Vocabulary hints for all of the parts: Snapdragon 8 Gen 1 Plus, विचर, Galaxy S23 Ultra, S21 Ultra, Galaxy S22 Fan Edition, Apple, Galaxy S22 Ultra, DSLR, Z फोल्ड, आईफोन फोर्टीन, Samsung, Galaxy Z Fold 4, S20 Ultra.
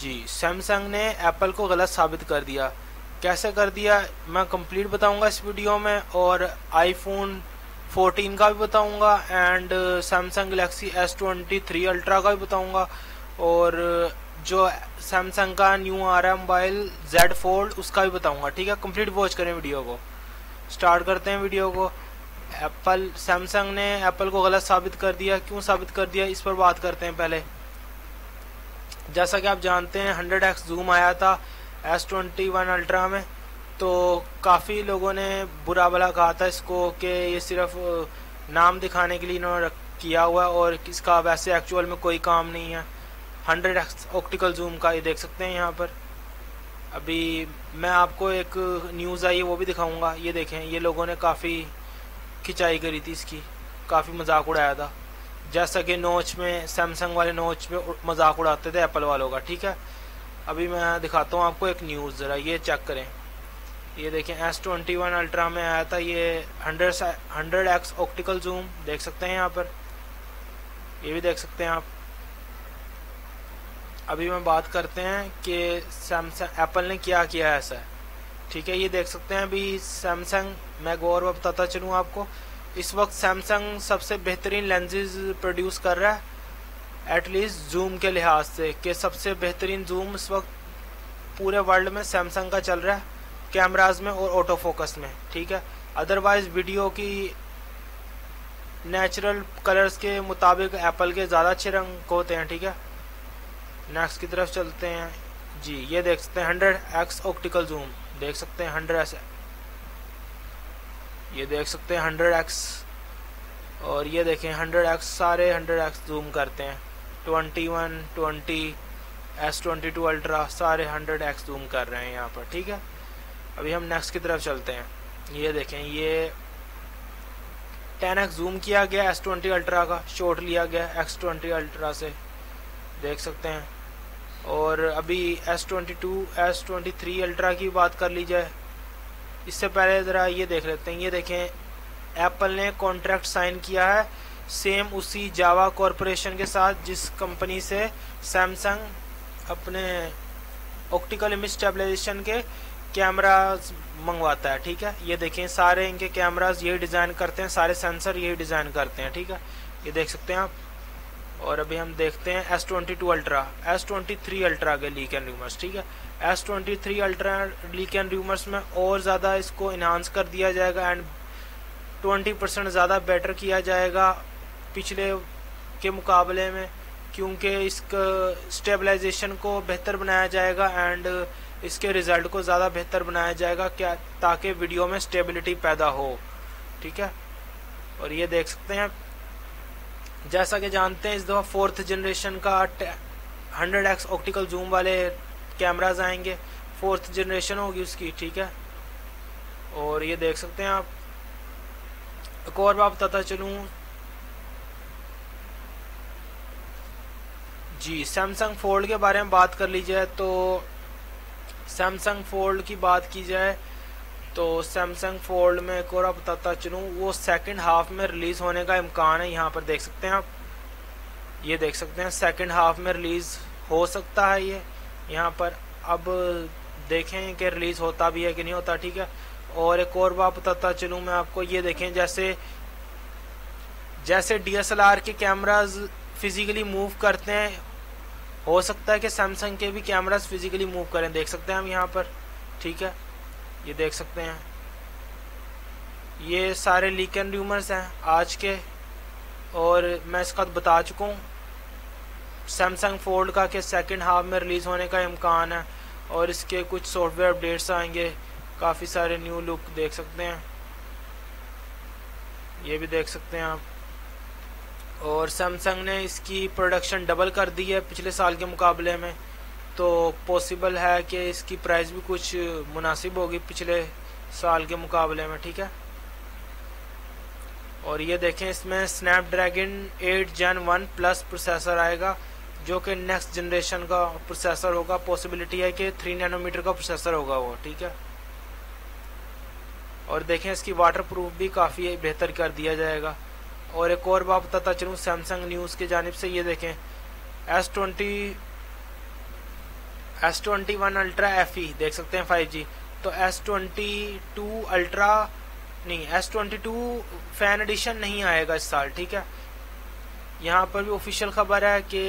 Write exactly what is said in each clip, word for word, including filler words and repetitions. जी Samsung ने Apple को गलत साबित कर दिया। कैसे कर दिया मैं कंप्लीट बताऊंगा इस वीडियो में, और आईफोन फोर्टीन का भी बताऊंगा and Samsung Galaxy S twenty three Ultra का भी बताऊंगा, और जो सैमसंग का न्यू आ रहा है मोबाइल Z फोल्ड उसका भी बताऊंगा। ठीक है, कंप्लीट वॉच करें वीडियो को। स्टार्ट करते हैं वीडियो को। एप्पल सैमसंग ने एप्पल को गलत साबित कर दिया, क्यों साबित कर दिया इस पर बात करते हैं। पहले जैसा कि आप जानते हैं हंड्रेड एक्स जूम आया था एस ट्वेंटी वन अल्ट्रा में, तो काफ़ी लोगों ने बुरा भला कहा था इसको कि ये सिर्फ नाम दिखाने के लिए इन्होंने किया हुआ है और इसका वैसे एक्चुअल में कोई काम नहीं है। हंड्रेड एक्स ऑप्टिकल जूम का ये देख सकते हैं यहाँ पर। अभी मैं आपको एक न्यूज़ आई है वो भी दिखाऊंगा। ये देखें, ये लोगों ने काफ़ी खिंचाई करी थी इसकी, काफ़ी मजाक उड़ाया था, जैसा कि नोच में सैमसंग वाले नोच में मजाक उड़ाते थे एप्पल वालों का। ठीक है, अभी मैं दिखाता हूँ आपको एक न्यूज़, ज़रा ये चेक करें। ये देखें एस ट्वेंटी वन अल्ट्रा में आया था ये हंड्रेड एक्स ऑप्टिकल जूम, देख सकते हैं यहाँ पर, ये भी देख सकते हैं आप। अभी मैं बात करते हैं कि सैमसंग एप्पल ने क्या किया है ऐसा। ठीक है, ये देख सकते हैं अभी सैमसंग, मैं गौर व बताता चलूँ आपको, इस वक्त सैमसंग सबसे बेहतरीन लेंसेज प्रोड्यूस कर रहा है एटलीस्ट जूम के लिहाज से, कि सबसे बेहतरीन जूम इस वक्त पूरे वर्ल्ड में सैमसंग का चल रहा है कैमराज में और ऑटो फोकस में। ठीक है, अदरवाइज़ वीडियो की नेचुरल कलर्स के मुताबिक एप्पल के ज़्यादा अच्छे रंग होते हैं। ठीक है, नेक्स्ट की तरफ चलते हैं जी। ये देख सकते हैं हंड्रेड एक्स ऑप्टिकल जूम, देख सकते हैं हंड्रेड एक्स, ये देख सकते हैं हंड्रेड एक्स, और ये देखें हंड्रेड एक्स, सारे हंड्रेड एक्स जूम करते हैं, twenty one, twenty, S twenty two Ultra, सारे हंड्रेड एक्स जूम कर रहे हैं यहाँ पर। ठीक है, अभी हम नेक्स्ट की तरफ चलते हैं। ये देखें ये टेन एक्स जूम किया गया एस ट्वेंटी अल्ट्रा का, शॉट लिया गया एक्स ट्वेंटी अल्ट्रा से, देख सकते हैं। और अभी S twenty two, S twenty three Ultra की बात कर ली जाए, इससे पहले ज़रा ये देख लेते हैं। ये देखें एप्पल ने कॉन्ट्रैक्ट साइन किया है सेम उसी जावा कॉरपोरेशन के साथ जिस कंपनी से सैमसंग अपने ऑप्टिकल इमेज स्टेबलाइजेशन के कैमराज मंगवाता है। ठीक है, ये देखें सारे इनके कैमराज यही डिज़ाइन करते हैं, सारे सेंसर यही डिज़ाइन करते हैं। ठीक है, ये देख सकते हैं आप। और अभी हम देखते हैं S twenty two Ultra, S twenty three Ultra के लीक एंड रूमर्स। ठीक है, S twenty three Ultra leak and rumours में और ज़्यादा इसको इन्हांस कर दिया जाएगा एंड ट्वेंटी परसेंट ज़्यादा बेटर किया जाएगा पिछले के मुकाबले में, क्योंकि इसका स्टेबलाइजेशन को बेहतर बनाया जाएगा एंड इसके रिज़ल्ट को ज़्यादा बेहतर बनाया जाएगा क्या, ताकि वीडियो में स्टेबिलिटी पैदा हो। ठीक है, और ये देख सकते हैं, जैसा कि जानते हैं इस दफ़ा फोर्थ जनरेशन का हंड्रेड एक्स ऑप्टिकल जूम वाले कैमराज आएंगे, फोर्थ जनरेशन होगी उसकी। ठीक है, और ये देख सकते हैं आप। एक और बात बताता चलूँ जी, सैमसंग फोल्ड के बारे में बात कर ली जाए तो सैमसंग फोल्ड की बात की जाए तो सैमसंग फोल्ड में एक और आप बताता चलूँ, वो सेकंड हाफ में रिलीज़ होने का इम्कान है। यहाँ पर देख सकते हैं आप, ये देख सकते हैं सेकंड हाफ में रिलीज़ हो सकता है ये, यहाँ पर। अब देखें कि रिलीज़ होता भी है कि नहीं होता। ठीक है, और एक और बात बताता चलूँ मैं आपको। ये देखें जैसे जैसे डी एस एल आर के कैमराज फिज़िकली मूव करते हैं, हो सकता है कि सैमसंग के भी कैमराज फिज़िकली मूव करें, देख सकते हैं हम यहाँ पर। ठीक है, ये देख सकते हैं, ये सारे लीक एंड रूमर्स हैं आज के, और मैं इसका बता चुका हूँ सैमसंग फोल्ड का कि सेकंड हाफ में रिलीज़ होने का इम्कान है, और इसके कुछ सॉफ्टवेयर अपडेट्स आएंगे, काफ़ी सारे न्यू लुक देख सकते हैं, ये भी देख सकते हैं आप। और सैमसंग ने इसकी प्रोडक्शन डबल कर दी है पिछले साल के मुकाबले में, तो पॉसिबल है कि इसकी प्राइस भी कुछ मुनासिब होगी पिछले साल के मुकाबले में। ठीक है, और ये देखें इसमें Snapdragon eight gen one plus processor आएगा, जो कि नेक्स्ट जनरेशन का प्रोसेसर होगा, पॉसिबिलिटी है कि थ्री नैनोमीटर का प्रोसेसर होगा वो। ठीक है, और देखें इसकी वाटरप्रूफ भी काफ़ी बेहतर कर दिया जाएगा। और एक और बात बताता चलूँ सैमसंग न्यूज़ की जानिब से, ये देखें S twenty S twenty-one Ultra F E देख सकते हैं फाइव जी, तो S twenty-two अल्ट्रा नहीं, S twenty-two फैन एडिशन नहीं आएगा इस साल, ठीक है। यहाँ पर भी ऑफिशियल खबर है कि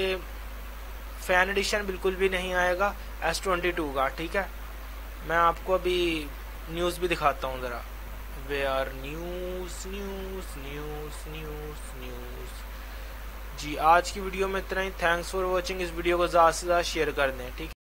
फैन एडिशन बिल्कुल भी नहीं आएगा S twenty-two का, ठीक है। मैं आपको अभी न्यूज़ भी दिखाता हूँ ज़रा, we are news news news news news जी। आज की वीडियो में इतना ही, थैंक्स फॉर वॉचिंग। इस वीडियो को ज़्यादा से ज़्यादा शेयर कर दें, ठीक है।